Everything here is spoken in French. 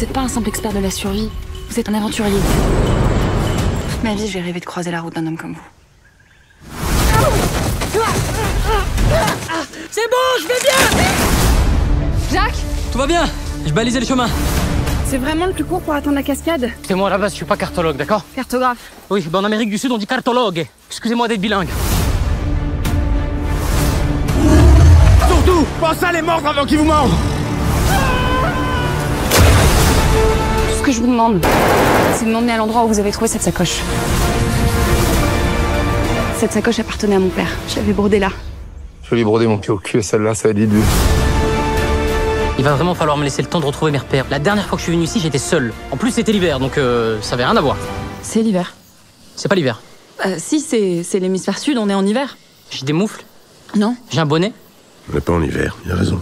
Vous n'êtes pas un simple expert de la survie, vous êtes un aventurier. Toute ma vie, j'ai rêvé de croiser la route d'un homme comme vous. C'est bon, je vais bien! Jacques! Tout va bien, je balisais le chemin. C'est vraiment le plus court pour atteindre la cascade? C'est moi à la base, je suis pas cartologue, d'accord? Cartographe. Oui, ben en Amérique du Sud, on dit cartologue. Excusez-moi d'être bilingue. Surtout, pensez à les mordre avant qu'ils vous mordent! Ce que je vous demande, c'est de m'emmener à l'endroit où vous avez trouvé cette sacoche. Cette sacoche appartenait à mon père. Je l'avais brodée là. Je vais lui broder mon pied au cul et celle-là, ça va être l'idée. Il va vraiment falloir me laisser le temps de retrouver mes repères. La dernière fois que je suis venu ici, j'étais seul. En plus, c'était l'hiver, donc ça avait rien à voir. C'est l'hiver. C'est pas l'hiver. Si, c'est l'hémisphère sud, on est en hiver. J'ai des moufles. Non. J'ai un bonnet. On n'est pas en hiver, il a raison.